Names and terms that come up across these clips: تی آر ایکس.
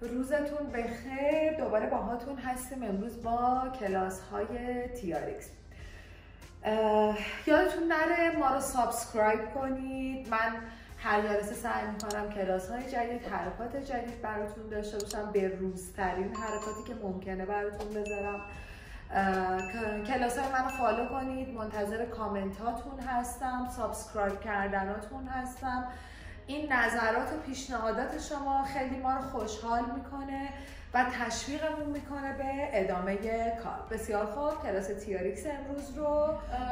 روزتون بخیر. دوباره باهاتون هستیم امروز با کلاس‌های تی آر ایکس. یادتون نره ما رو سابسکرایب کنید. من هر جلسه سعی می‌کنم کلاس‌های جدید، حرکات جدید براتون داشته باشم، به روزترین حرکاتی که ممکنه براتون بذارم. کلاس‌های منو فالو کنید، منتظر کامنتاتون هستم، سابسکرایب کردناتون هستم. این نظرات و پیشنهادات شما خیلی ما رو خوشحال میکنه و تشویقمون میکنه به ادامه کار. بسیار خوب، کلاس تی آر ایکس امروز رو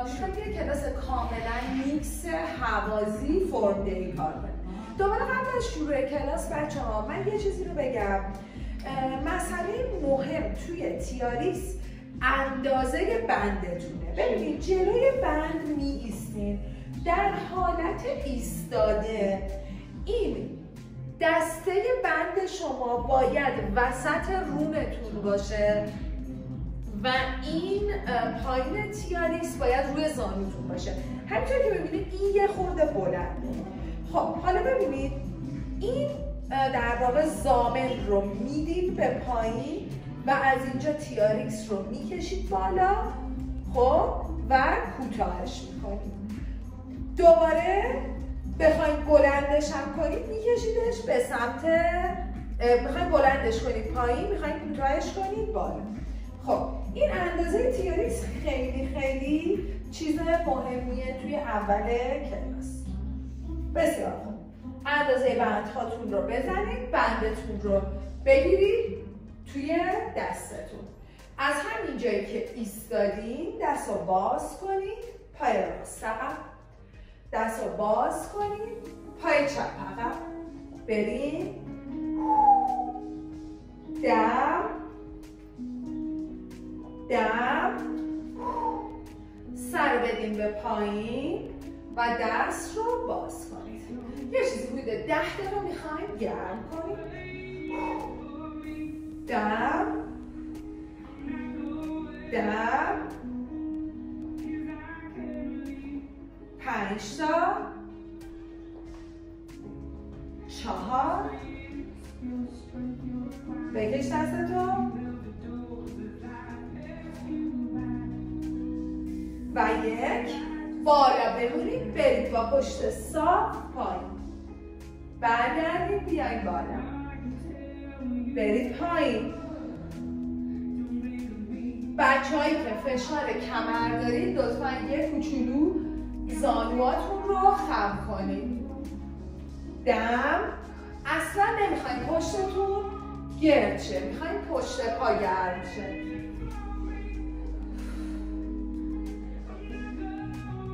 میخوایم کلاس کاملا میکس حوازی فرم دهی کار کنیم. دوباره قبل از شروع کلاس بچه ها من یه چیزی رو بگم. مسئله مهم توی تی آر ایکس اندازه بندتونه. ببینید جلوی بند می ایستین. در حالت ایستاده این دسته بند شما باید وسط رونتون باشه و این پایین تی آر ایکس باید روی زانوتون باشه. همینطور که ببینید این یه خورده بلنده. خب حالا ببینید این در واقع زامن رو میدید به پایین و از اینجا تی آر ایکس رو میکشید بالا، خب و کوتاهش میکنید. دوباره بخواید بلندش هم کنید میکشیدش به سمت، بخواید بلندش کنید پایین، میخواید کوتاهش کنید بالا. خب این اندازه تی آر ایکس خیلی چیز مهمیه توی اول کلاس. بسیار خوب، اندازه بندهاتون رو بزنید، بندتون رو بگیرید توی دستتون. از همین جایی که ایستادین دست رو باز کنید، پای راست عقب، دست رو باز کنید، پای چپ عقب، بریم دم، سر بدیم به پایین و دست رو باز کنید. یه چیزی حدود 10 رو میخوایم گرم کنید. دم 5 تا 4 بکش دستتو و 1 بالا بمونید، برید با پشت صاف پایین، برگردید بیاین بالا، برید پایین. بچه‌هایی که فشار کمر دارید لطفاً یه کوچولو زانواتون رو خم کنید. دم، اصلا نمیخواید پشتتون گرد شه، میخواید پشت پا گرد شه.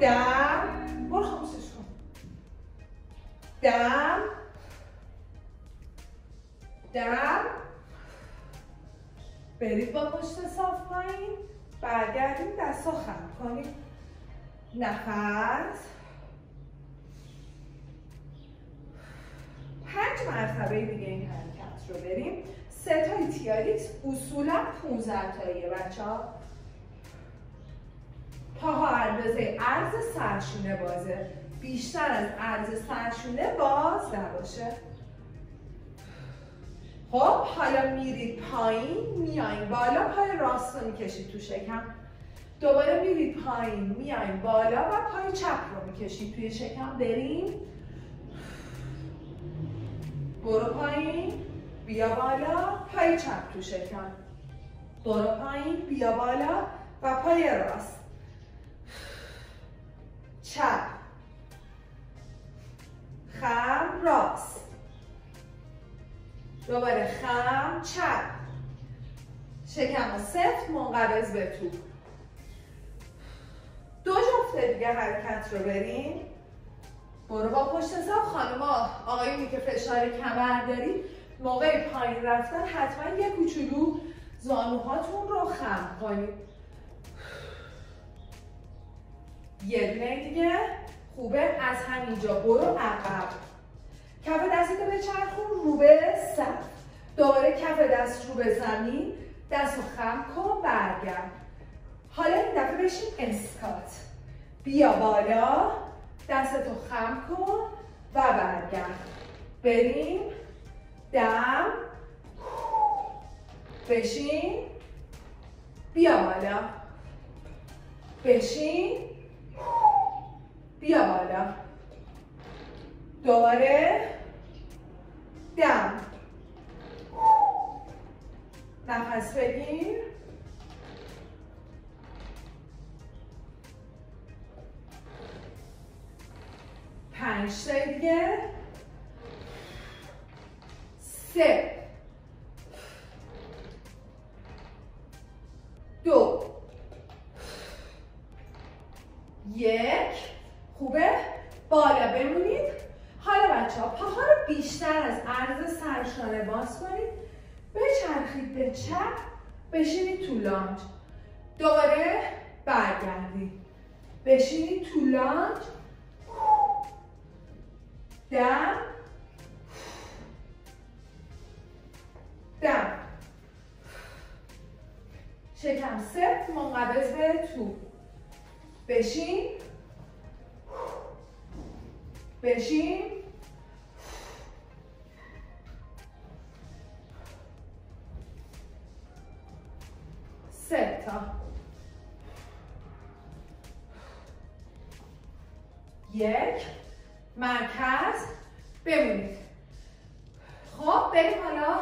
دم، برو خاموشش کن. دم، برید با پشت صاف پایین، برگردید دست رو خم کنید. نفس 5 مرتبه دیگه این حرکت رو بریم. 3 تای تی آر ایکس اصولا 15 تاییه بچه ها. پاها اندازه عرض سرشونه بازه، بیشتر از عرض سرشونه باز نباشه. خب حالا میرید پایین، میایین بالا، پای راست رو میکشید تو شکم، دوباره میرید پایین، میایم بالا و پای چپ رو میکشید توی شکم. بریم، برو پایین، بیا بالا، پای چپ تو شکم، برو پایین، بیا بالا و پای راست، چپ، خم، راست، دوباره خم، چپ، شکم رو سفت، منقبض به تو. 2 جفت دیگه حرکت رو بریم. برو با پشت صاف. خانوما، آقایونی که فشار کمر دارید موقع پایین رفتن حتما یه کوچولو زانوهاتون رو خم کنید. یه دونه دیگه خوبه. از همینجا برو عقب، کف دستتو بچرخون رو به سقف، دوباره کف دست رو به زمین، دست رو خم کن، برگرد. حالا این دفعه بشین اسکات، بیا بالا، دستتو خم کن و برگرد. بریم، دم، بشین، بیا بالا، بشین، بیا بالا، دوباره دم، نفس بگیر، پنج تا دیگه، سه، دو، یک. خوبه؟ بالا بمونید. حالا بچه ها پاها رو بیشتر از عرض سرشانه باز کنید، بچرخید به چپ، بشینید تو لانج، دوباره برگردید، بشینید تو لانج، دم، دم، شکم سفت، منقبض به تو، بشین، بشین، سه تا، یک، مرکز، بمونید. خب بریم حالا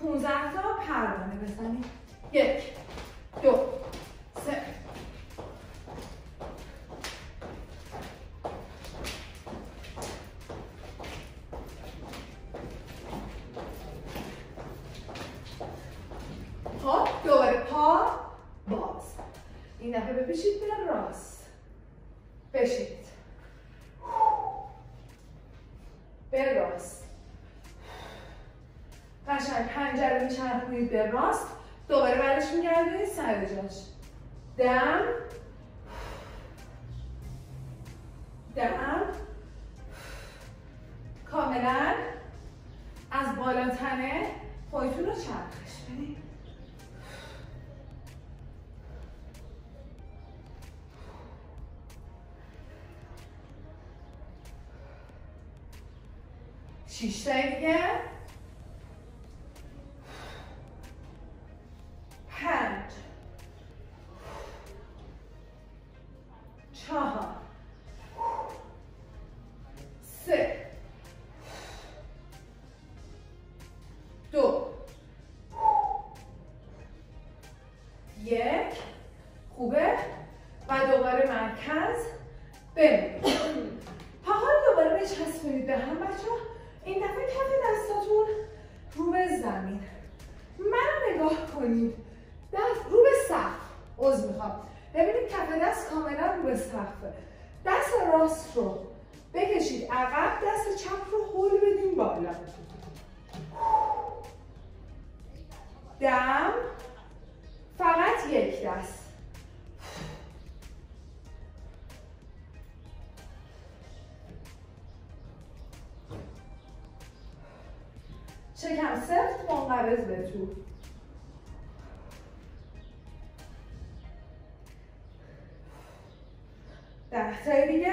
15 تا پروانه بزنید. یک، دو، سه، به راست، دوباره برش میگردونید سر جاش، دم، دم، کاملا از بالا تنه خودتون رو چرخش بدید، شش تا دیگه، دم، فقط یک دست، شکم سفت، منقبض به تو، ده تا دیگه،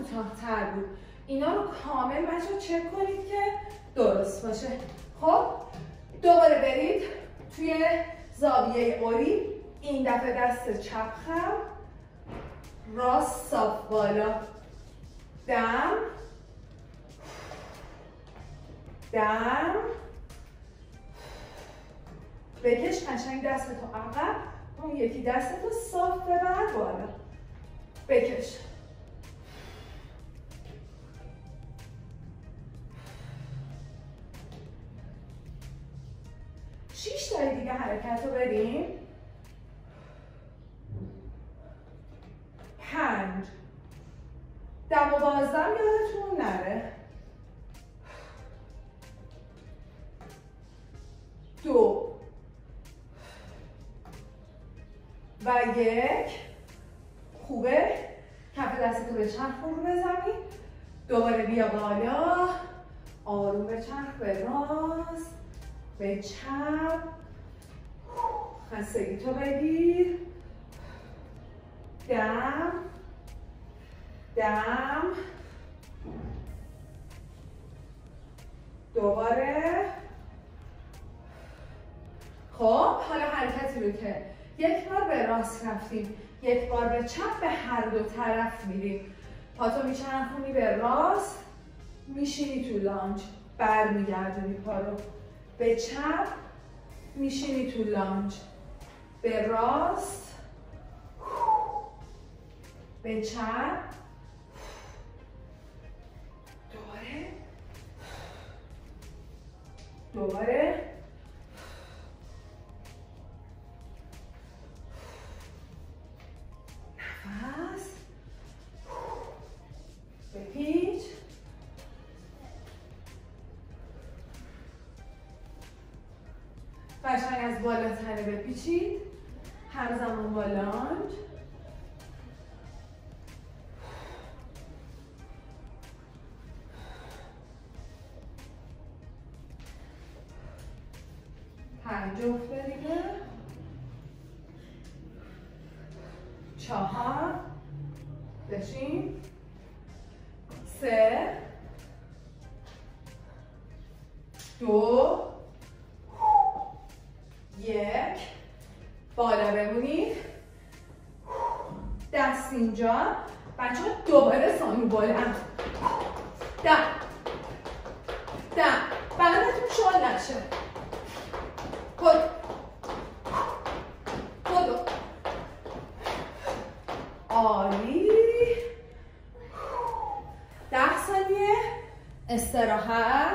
کوتاه‌تر بود. اینا رو کامل بچه‌ها چک کنید که درست باشه. خب دوباره برید توی زاویه اوری، این دفعه دست چپ خم، راست صاف بالا، دم، در بکش قشنگ دستتو عقب، اون یکی دستتو صاف ببر بالا، بکش، شیش تایی دیگه حرکت رو بریم، 5 دم و بازدم یادتون نره، 2 و 1 خوبه، کف دستتو به چرخ فرو بزنی، دوباره بیا بالا، آروم به چرخ، به راست، به چپ، خستگی تو بگیر، دم دم، دوباره. خب حالا حرکتی رو که یک بار به راست رفتیم یک بار به چپ، به هر دو طرف میریم، پاتو میچرخونی به راست، میشینی تو لانج، برمیگردونی پا رو به چپ، میشینی تو لانج، به راست، به چپ، دوباره دوباره، نفس، بپیچ، قشنگ از بالا تنه بپیچید، هر زمان با لانج، جفته دیگه، 4 بشین، 3 2 1 بالا بمونید، دست اینجا بچه ها، دوباره زانو بالا، دم دم، بدنتون شل نشه، خودو عالی، 10 ثانیه استراحت،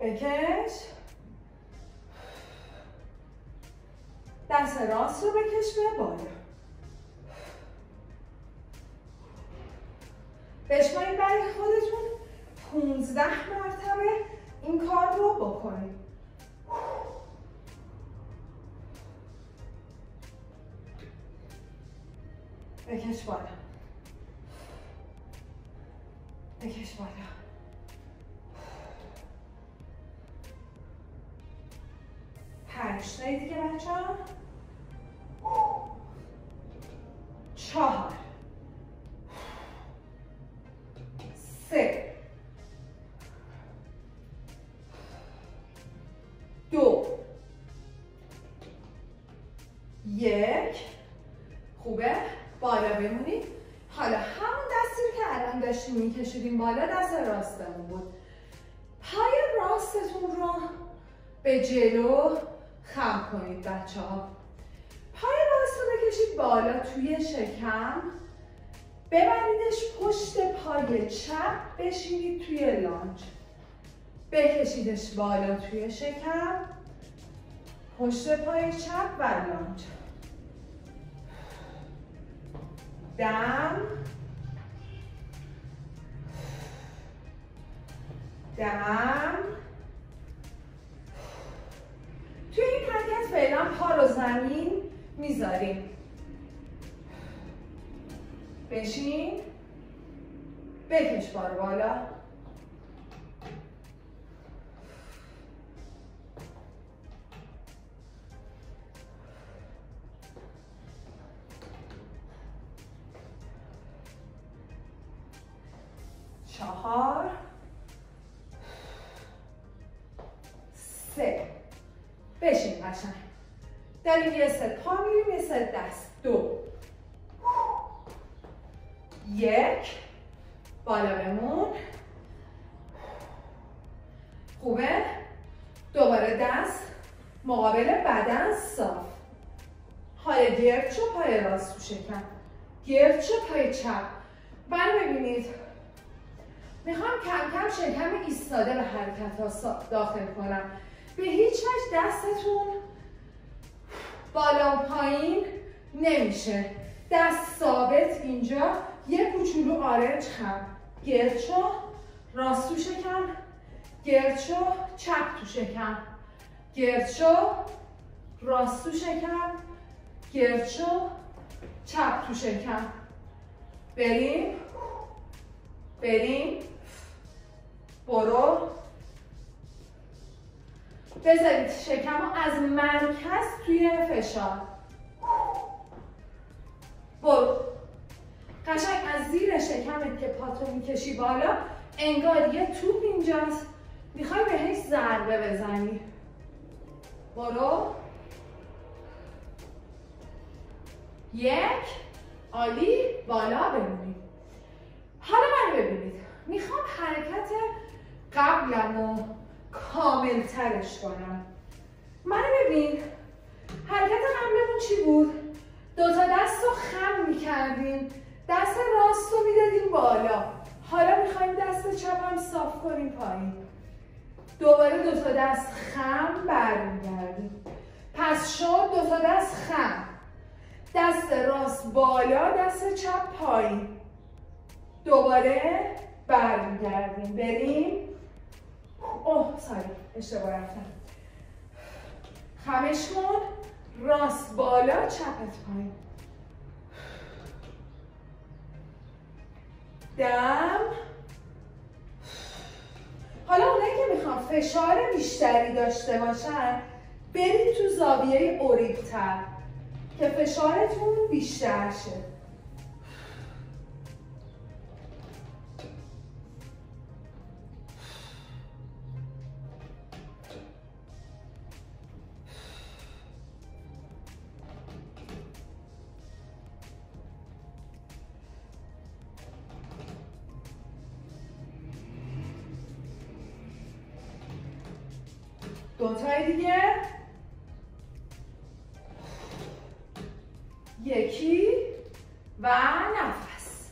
بکش، دست راست رو بکش به بالا، بشمارید برای خودتون 15 مرتبه این کار رو بکنید، بکش بالا، بکش بالا، دیگه بچه ها، 4 3 2 1 خوبه، بالا بمونید. حالا همون دستی که الان داشتیم میکشیدیم بالا، دست راستمون بود، پای راستتون رو به جلو خم کنید بچه ها، پای راست رو بکشید بالا توی شکم، ببریدش پشت پای چپ، بشینید توی لانج، بکشیدش بالا توی شکم، پشت پای چپ و لانج. دم دم. توی این حرکت فعلا پا رو زمین میذاریم. بشین، بکش پا رو بالا، چهار، سه، بشین قشنگ. داریم یه ست پا میریم، یه ست دست. دو، یک، بالا بمون، خوبه. دوباره دست مقابل بدن صاف. حالا گرفت شو پای راست تو شکم، گرفت شو پای چپ. منو ببینید، میخوام کم کم شکم ایستاده به حرکت ها داخل کنم. به هیچ وجه دستتون بالا و پایین نمیشه، دست ثابت اینجا. یه کوچولو آرنج خم، گرد شو راست تو شکم، گرد شو چپ تو شکم، گرد شو راست تو شکم، گرد شو چپ تو شکم. بریم بریم، برو. بذارید شکم رو از مرکز توی فشار، برو. قشنگ از زیر شکمت که پات رو میکشی بالا، انگار یه توپ اینجاست، میخوای بهش ضربه بزنی. برو، یک، عالی، بالا بمونی. حالا من ببینید، میخوام حرکت قبلم رو کامل ترش کنم. منو ببین، حرکت قبلمون چی بود؟ دوتا دست رو خم میکردیم، دست راست رو میدادیم بالا. حالا میخوایم دست چپ هم صاف کنیم پایین. دوباره دوتا دست خم برمیگردیم. پس شد دوتا دست خم، دست راست بالا، دست چپ پایین. دوباره برمیگردیم. بریم. اوه ساری، اشتباه رفتم. خمش کن، راست بالا، چپت پایین. دم. حالا اونایی که میخوان فشار بیشتری داشته باشن، برید تو زاویه اوریبتر که فشارتون بیشتر شه. دوتای دیگه، یکی و نفس.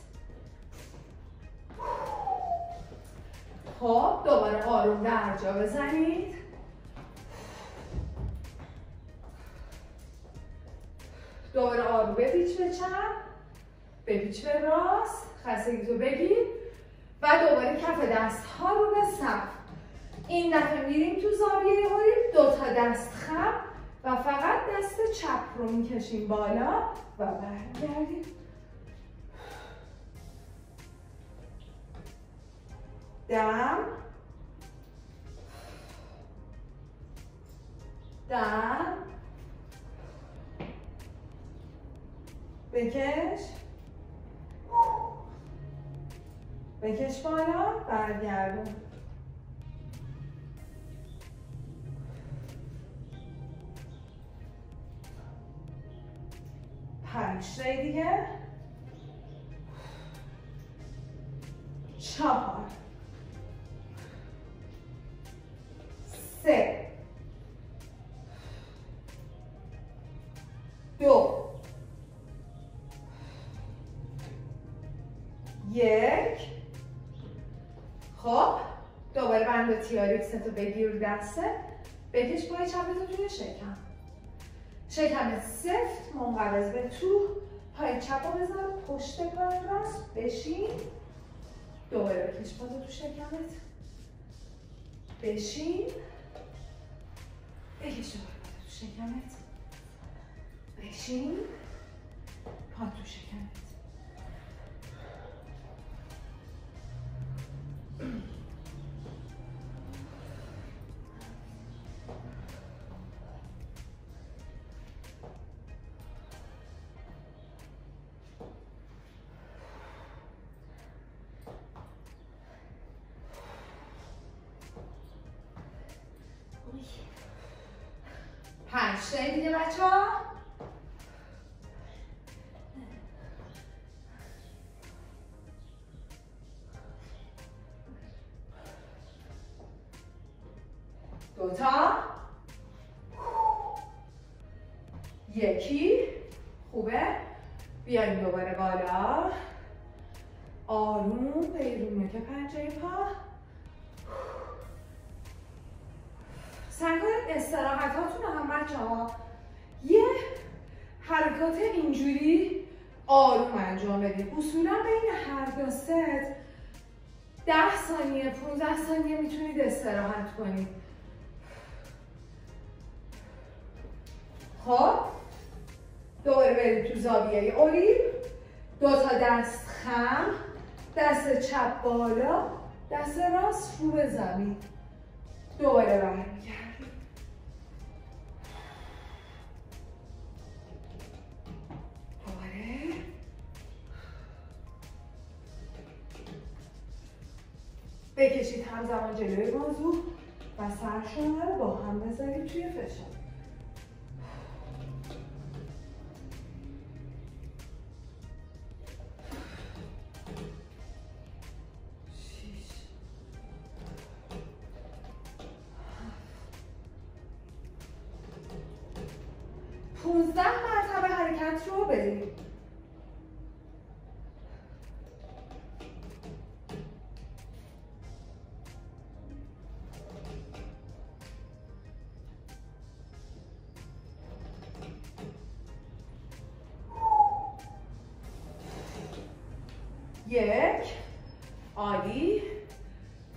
خب دوباره آروم در جا بزنید. دوباره آروم بپیچ به چپ، بپیچ به راست، خستگیتو بگیر و دوباره کف دست ها رو به سقف. این دفعه میریم تو زاویه اوریب، دو تا دست خم و فقط دست چپ رو میکشیم بالا و برمیگردیم. دم دم. بکش، بکش بالا، برگردون. پنج تای دیگه، چهار، سه، دو، دوباره بند تی آر ایکس تو بگیر دسته، بکش پای چپت توی شکم، شکمت سفت منقبض به تو، پای چپ رو بزن پشت پای راست، بشین، دوباره بکش پاتو تو شکمت، بشین، بکش دوباره پاتو تو شکمت، بشین، پات تو شکمت. شنید دیگه بچه ها؟ دوتا یکی خوبه، بیاییم دوباره بالا، آروم پیرون که پنجه پا، سنگاه استراحت هاتون هم بچه ها یه حرکات اینجوری آروم انجام بدید. اصولا بین هر دو ست 10 ثانیه 15 ثانیه میتونید استراحت کنید. خب دوباره برید تو زاویه اولیو، دو تا دست خم، دست چپ بالا، دست راست رو به زمین، دوباره برمیگردیم. دوباره بکشید همزمان جلوی بازو و سر شونه رو با هم بذارید توی فشار. یک، عالی،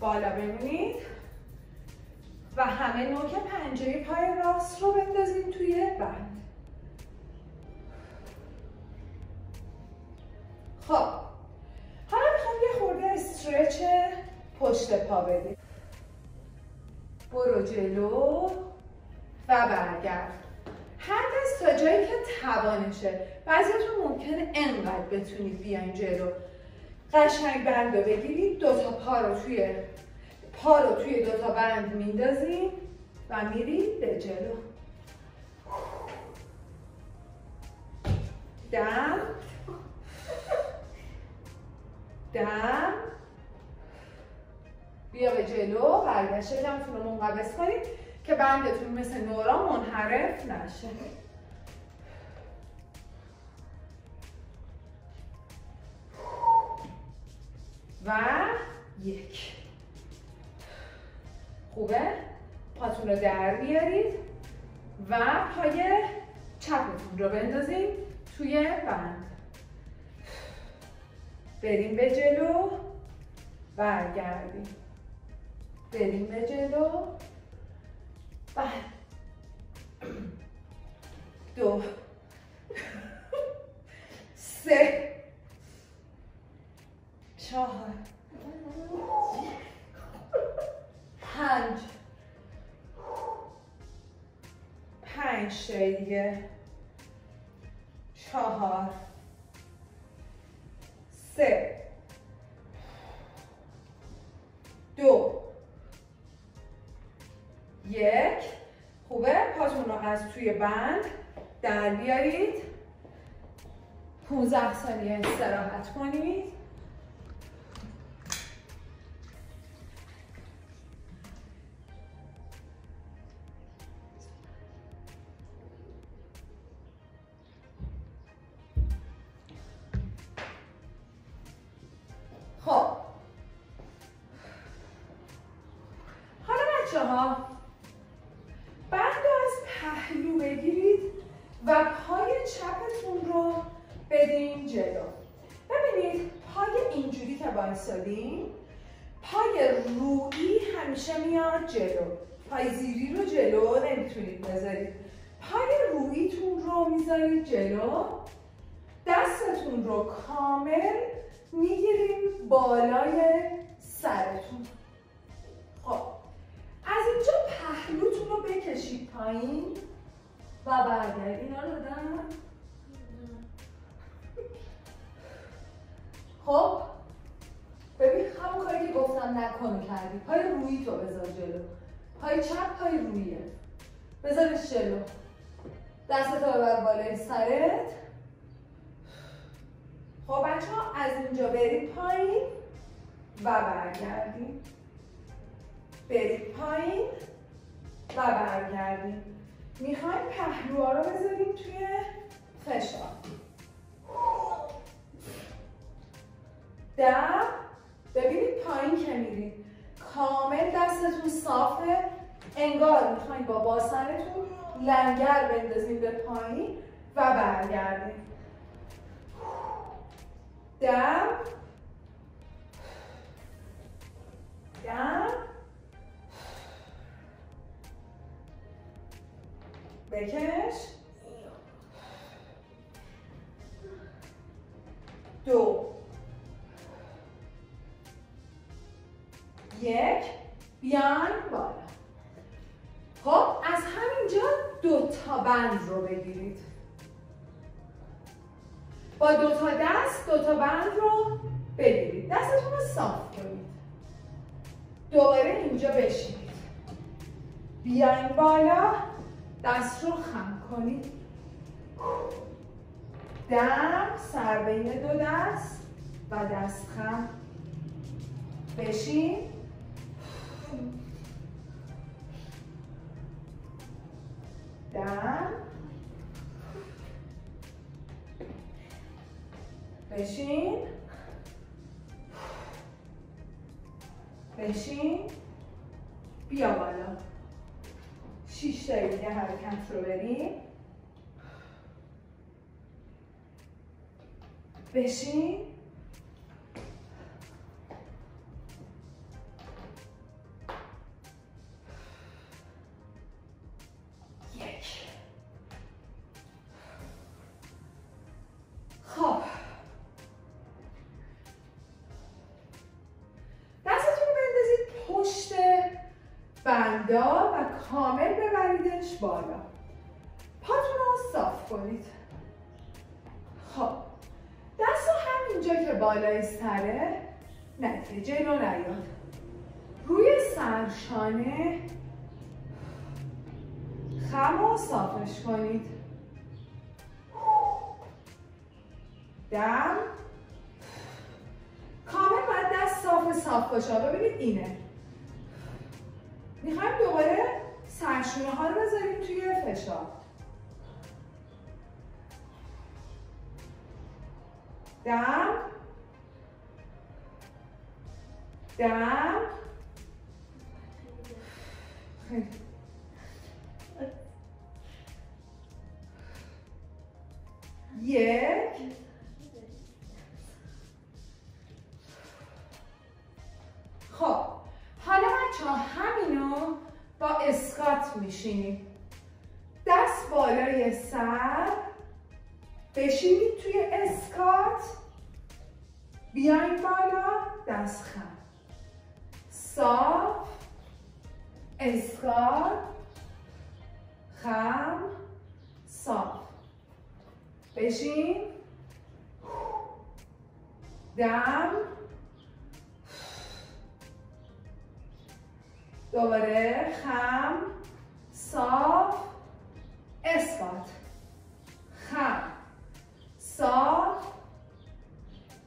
بالا بمونید و همه نوک پنجه پای راست رو بندازیم توی بند. خب حالا میخوام یه خورده استرچ پشت پا بدیم. برو جلو و برگرد، هر دست تا جایی که توانشه. بعضیتون ممکنه انقدر بتونید بیاین جلو، قشنگ بند رو بگیرید، دوتا پا رو توی دوتا بند میندازیم و میرید به جلو. دم دم، بیا به جلو، برگشت شکمتون رو منقبض کنید که بندتون مثل نورا منحرف نشه. و یک، خوبه، پاتون رو در بیارید و پای چپتون رو بندازید توی بند، بریم به جلو، برگردیم، بریم به جلو، دو سه چهار پنج شده دیگه، چهار سه دو یک، خوبه، پاتون رو از توی بند در بیارید، 15 ثانیه استراحت کنید. بچه ها بند از پهلو بگیرید و پای چپتون رو بدین جلو. ببینید پای اینجوری که بایستادیم پای روی همیشه میاد جلو، پای زیری رو جلو نمیتونید بذارید، پای رویتون رو میذارید جلو، دستتون رو کامل میگیریم بالای سرتون. خب از اینجا پهلوتون رو بکشید پایین و برگردید. اینا رو دادم. خب ببین همون کاری که گفتم نکنو کردی. پای روی تو بذار جلو، پای چپ پای رویه بذارش جلو، دستتو ببر بالای سرت. خب بچه ها از اینجا برید پایین و برگردیم، برید پایین و برگردیم. میخوایم پهلوها رو بذاریم توی فشار. دم. ببینید پایین که میرید کامل دستتون صافه، انگار میخوایم با باسنتون لنگر بندازیم به پایین و برگردیم. دم. دم. بکش. دو. یک. بیان بالا. خب از همینجا دو تا بند رو بگیرید. با دو تا دست دو تا بند رو بگیرید. دستتون رو صاف کنید. دوباره اینجا بشینید. بیاین بالا. دست رو خم کنید. دم. سر بین دو دست و دست خم. بشین. دم. بشین. بشین. بیا بالا. 6 تا دیگه حرکت رو بریم. بشین. یک. خب بندا و کامل ببریدش بالا. پاتون رو صاف کنید. خب دست رو همینجا که بالای سره نگیرید، جلو نیاد، روی سرشانه خم و صافش کنید. دم. کامل باید دست صاف باشه. ببینید اینه. میخوایم دوباره سرشونه ها رو بذاریم توی فشار. دم. دم. یک. خب حالا بچه ها همینو با اسکات میشینیم. دست بالای سر بشینید توی اسکات، بیاین بالا، دست خم، صاف، اسکات، خم، صاف. بشین. دم. دوباره خم، صاف، اسکات، خم، صاف،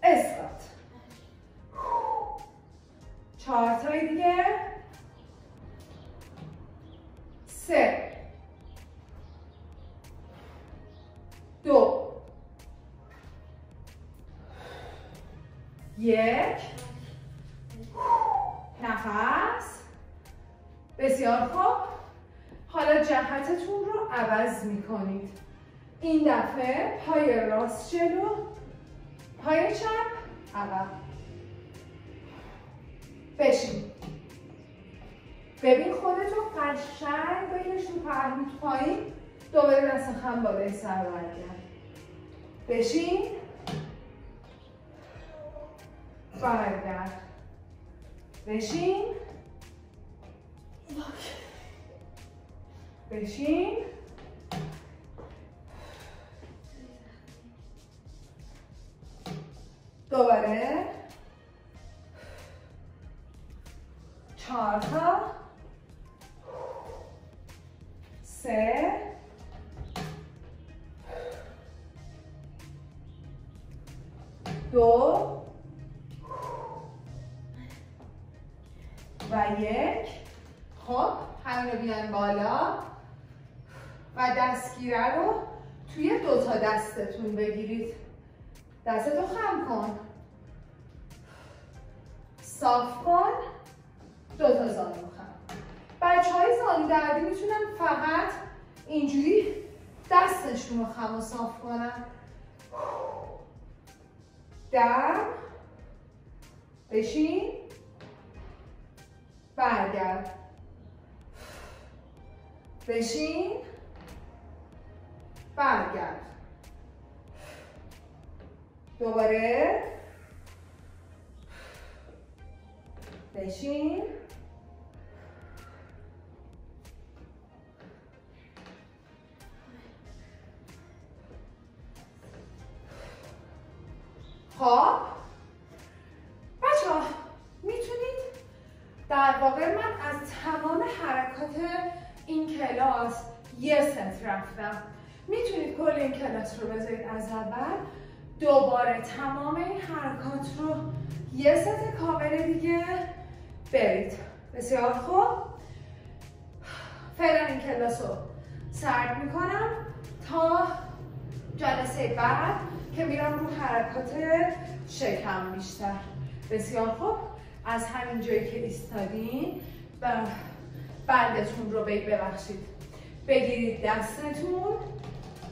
اسکات. 4 تای دیگه. 3 2 1. نفس. بسیار خوب. حالا جهتتون رو عوض میکنید. این دفعه پای راست جلو، پای چپ عقب. بشین. ببین خودتو قشنگ بینشون پهلوت پایین، دوباره دست خم بالای سر برگرد. بشین. برگرد. بشین. بشین. دوباره چهار تا، سه، دو و یک. خب همین رو بیان بالا و دستگیره رو توی دو تا دستتون بگیرید. دستتو خم کن، صاف کن، دو تا زانو خم. بچه های زانو دردی میتونن فقط اینجوری دستشون رو خم و صاف کنن. دم، بشین، برگرد، بشین، برگرد. دوباره بشین. خب بچه ها میتونید، در واقع من از تمام حرکات این کلاس یه ست رفتم، میتونید کل این کلاس رو بذارید از اول، دوباره تمام این حرکات رو یه ست کامل دیگه برید. بسیار خوب. فعلا این کلاس رو سرد میکنم تا جلسه بعد که میرم رو حرکات شکم بیشتر. بسیار خوب. از همین جایی که ایستادین و بندتون رو ببخشید، بگیرید دستتون،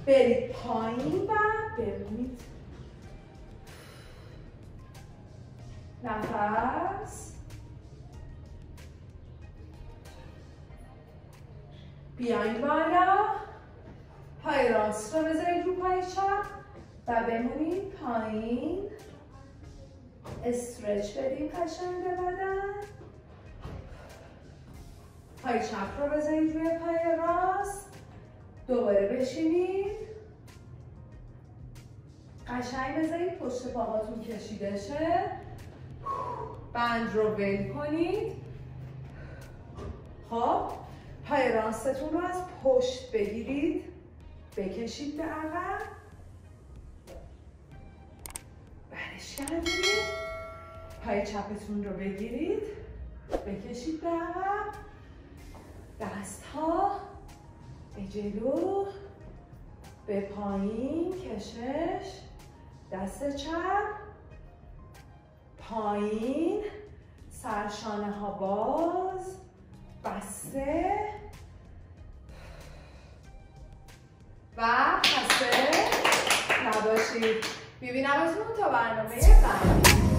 برید پایین و بمونید. نفس، بیاین بالا، پای راست رو بذارید رو پای چپ و بمونید پایین. استرچ بدیم قشنگ به بدن. پای چپ رو بزنید روی پای راست. دوباره بشینید. قشنگ بزنید پشت پاهاتون کشیده شه. بند رو ول کنید. خب پای راستتون رو از پشت بگیرید، بکشید به عقب، برش گردونید. پای چپتون رو بگیرید، بکشید به عقب، دست ها به جلو، به پایین، کشش، دست چپ پایین، سرشانه ها باز، بسته و خسته نباشید. میبینمتون تا برنامه بعد.